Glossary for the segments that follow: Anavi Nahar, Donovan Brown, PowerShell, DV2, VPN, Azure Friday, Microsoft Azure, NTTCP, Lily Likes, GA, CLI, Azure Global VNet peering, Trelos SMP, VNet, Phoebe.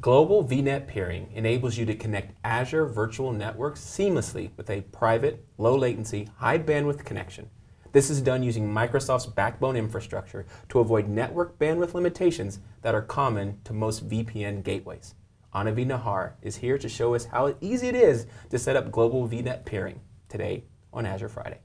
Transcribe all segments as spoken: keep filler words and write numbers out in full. Global VNet peering enables you to connect Azure virtual networks seamlessly with a private, low-latency, high-bandwidth connection. This is done using Microsoft's backbone infrastructure to avoid network bandwidth limitations that are common to most V P N gateways. Anavi Nahar is here to show us how easy it is to set up global VNet peering today on Azure Friday.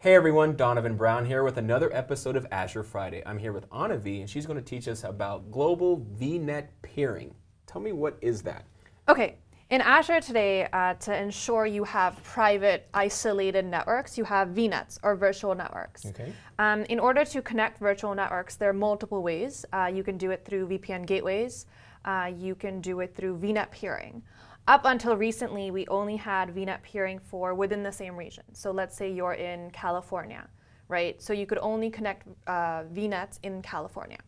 Hey everyone, Donovan Brown here with another episode of Azure Friday. I'm here with Anavi and she's going to teach us about global VNet peering. Tell me, what is that? Okay. In Azure today, uh, to ensure you have private, isolated networks, you have VNets, or virtual networks. Okay. Um, in order to connect virtual networks, there are multiple ways. Uh, you can do it through V P N gateways. Uh, you can do it through VNet peering. Up until recently, we only had VNet peering for within the same region. So let's say you're in California, right? So you could only connect uh, VNets in California.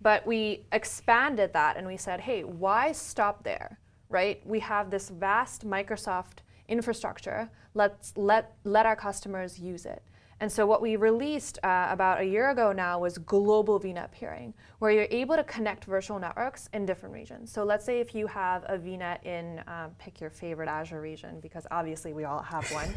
But we expanded that and we said, hey, why stop there? Right? We have this vast Microsoft infrastructure. Let's let, let our customers use it. And so what we released uh, about a year ago now was global VNet peering, where you're able to connect virtual networks in different regions. So let's say if you have a VNet in, uh, pick your favorite Azure region, because obviously we all have one.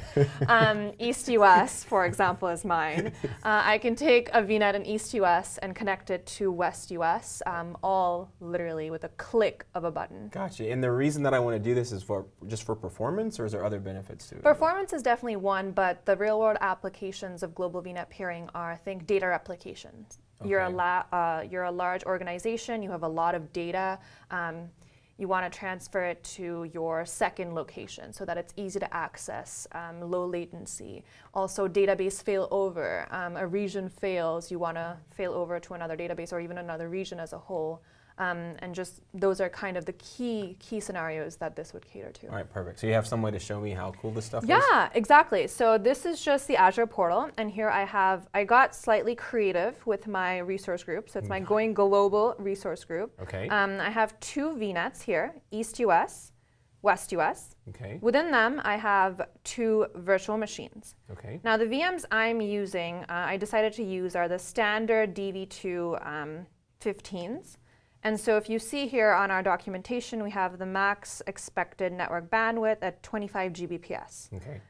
um, East U S, for example, is mine. Uh, I can take a VNet in East U S and connect it to West U S, um, all literally with a click of a button. Gotcha. And the reason that I want to do this is for just for performance, or is there other benefits to it? Performance is definitely one, but the real world applications of global VNet peering are, think, data replications. Okay. You're, a la uh, you're a large organization, you have a lot of data, um, you want to transfer it to your second location so that it's easy to access, um, low latency. Also database failover, um, a region fails, you want to fail over to another database or even another region as a whole. Um, and just those are kind of the key key scenarios that this would cater to. All right, perfect. So you have some way to show me how cool this stuff yeah, is? Yeah, exactly. So this is just the Azure portal, and here I have, I got slightly creative with my resource group. So it's my Going Global resource group. Okay. Um, I have two VNets here, East U S, West U S. Okay. Within them, I have two virtual machines. Okay. Now the V Ms I'm using, uh, I decided to use are the standard D V two um, fifteens. And so if you see here on our documentation, we have the max expected network bandwidth at twenty-five G B P S. Okay.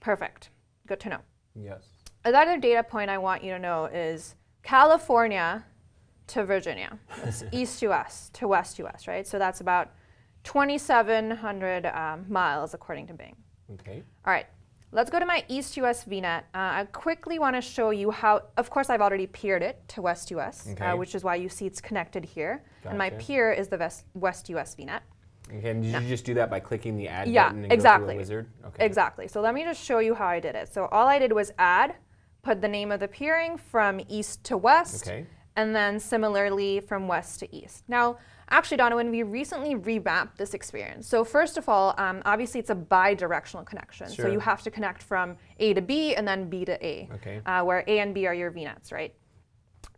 Perfect. Good to know. Yes. Another data point I want you to know is California to Virginia. That's East U S to West U S, right? So that's about twenty-seven hundred um, miles according to Bing. Okay. All right. Let's go to my East U S VNet. Uh, I quickly want to show you how, of course I've already peered it to West U S, okay. uh, which is why you see it's connected here. Gotcha. And my peer is the West, West U S VNet. Okay, and did now, you just do that by clicking the add yeah, button and exactly. go through a wizard? Okay. Exactly. So let me just show you how I did it. So all I did was add, put the name of the peering from East to West, okay. and then similarly from West to East. Now, actually, Donovan, we recently revamped this experience. So first of all, um, obviously it's a bi-directional connection. Sure. So you have to connect from A to B and then B to A, okay. uh, where A and B are your VNets, right?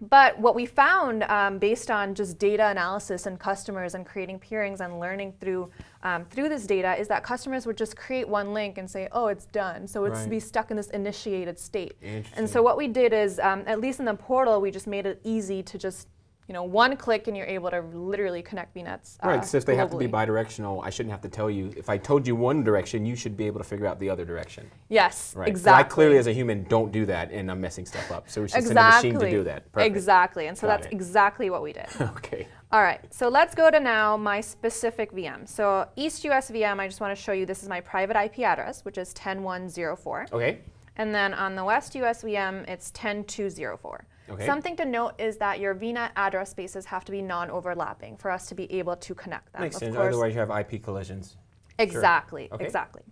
But what we found um, based on just data analysis and customers and creating peerings and learning through um, through this data is that customers would just create one link and say, oh, it's done. So it's right. be stuck in this initiated state. And so what we did is, um, at least in the portal, we just made it easy to just, you know, one click and you're able to literally connect VNets. Uh, right, so if they globally. have to be bidirectional, I shouldn't have to tell you. If I told you one direction, you should be able to figure out the other direction. Yes, right. exactly. So I clearly as a human don't do that and I'm messing stuff up. So we should exactly. send a machine to do that. Perfect. Exactly, and so Got that's it. exactly what we did. Okay. All right, so let's go to now my specific V M. So East U S V M, I just want to show you, this is my private I P address, which is ten dot one dot zero dot four. Okay. And then on the West U S V M, it's ten dot two dot zero dot four. Okay. Something to note is that your VNet address spaces have to be non-overlapping for us to be able to connect them. Makes of sense. Course. Otherwise, you have I P collisions. Exactly. Sure. Okay. Exactly.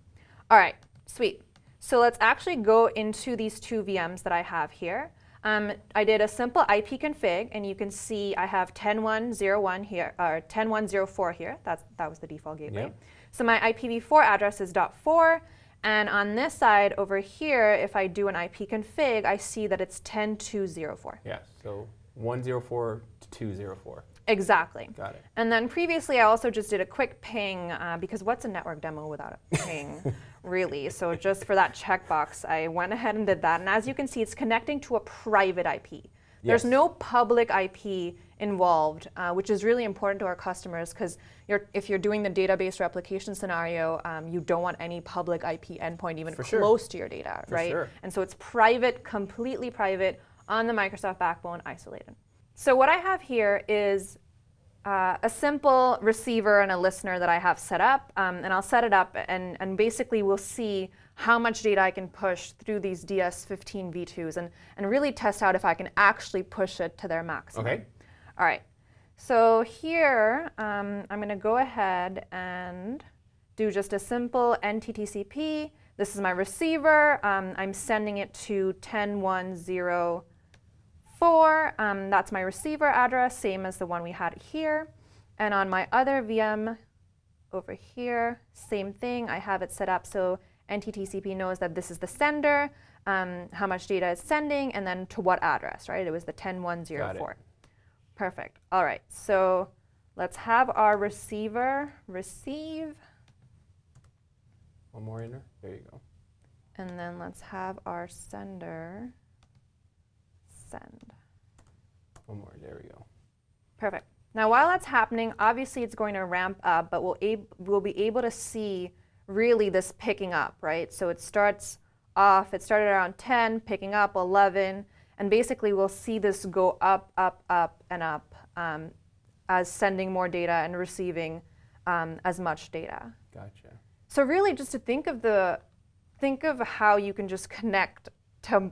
All right. Sweet. So let's actually go into these two V Ms that I have here. Um, I did a simple I P config, and you can see I have ten dot one dot zero dot one here, or ten dot one dot zero dot four here. That's, that was the default gateway. Yep. So my I P v four address is dot four. And on this side over here, if I do an I P config, I see that it's ten dot two dot zero dot four. Yeah, so one dot zero dot four to two dot zero dot four. Exactly. Got it. And then previously, I also just did a quick ping, uh, because what's a network demo without a ping, really? So just for that checkbox, I went ahead and did that. And as you can see, it's connecting to a private I P. Yes. There's no public I P involved, uh, which is really important to our customers, because you're, if you're doing the database replication scenario, um, you don't want any public I P endpoint even for close sure. to your data, for right? Sure. And so it's private, completely private, on the Microsoft backbone, isolated. So what I have here is uh, a simple receiver and a listener that I have set up, um, and I'll set it up, and, and basically we'll see how much data I can push through these D S fifteen V twos, and, and really test out if I can actually push it to their maximum. Okay. All right, so here um, I'm going to go ahead and do just a simple N T T C P. This is my receiver. Um, I'm sending it to ten dot one dot zero dot four. Um, that's my receiver address, same as the one we had here. And on my other V M over here, same thing. I have it set up so N T T C P knows that this is the sender, um, how much data it's sending, and then to what address, right? It was the ten dot one dot zero dot four. Perfect. All right, so let's have our receiver receive. One more enter. There you go. And then let's have our sender send. One more. There we go. Perfect. Now, while that's happening, obviously it's going to ramp up, but we'll, ab we'll be able to see really this picking up, right? So it starts off, it started around ten, picking up eleven, and basically we'll see this go up, up, up, and up um, as sending more data and receiving um, as much data. Gotcha. So really, just to think of the, think of how you can just connect to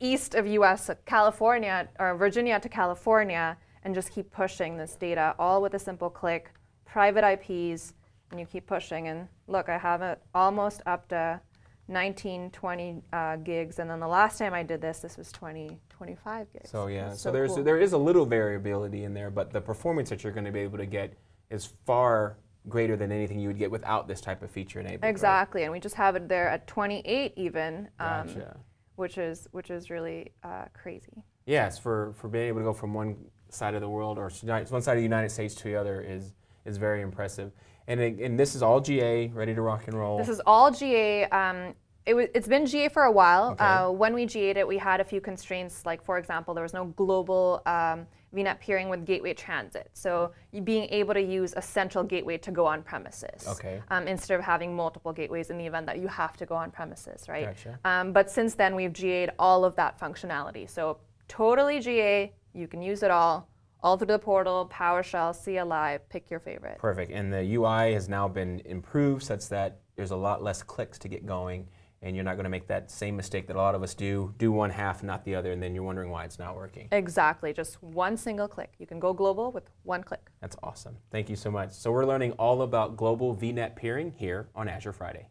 east of U S, California, or Virginia to California, and just keep pushing this data, all with a simple click, private I Ps, and you keep pushing. And look, I have it almost up to nineteen, twenty uh, gigs, and then the last time I did this, this was twenty, twenty-five gigs. So yeah, so, so there's cool. there is a little variability in there, but the performance that you're going to be able to get is far greater than anything you would get without this type of feature enabled. Exactly, right? And we just have it there at twenty-eight even, um, gotcha. which is which is really uh, crazy. Yes, for for being able to go from one side of the world or one side of the United States to the other is is very impressive. And it, and this is all G A, ready to rock and roll. This is all G A. Um, it w it's been G A for a while. Okay. Uh, when we G A'd it, we had a few constraints, like for example, there was no global Um, V net peering with gateway transit, so being able to use a central gateway to go on premises, okay. um, instead of having multiple gateways in the event that you have to go on premises, right? Gotcha. Um, but since then, we've G A'd all of that functionality. So totally G A, you can use it all, all through the portal, PowerShell, C L I, pick your favorite. Perfect, and the U I has now been improved such that there's a lot less clicks to get going, and you're not going to make that same mistake that a lot of us do, do one half, not the other, and then you're wondering why it's not working. Exactly, just one single click. You can go global with one click. That's awesome. Thank you so much. So we're learning all about global V net peering here on Azure Friday.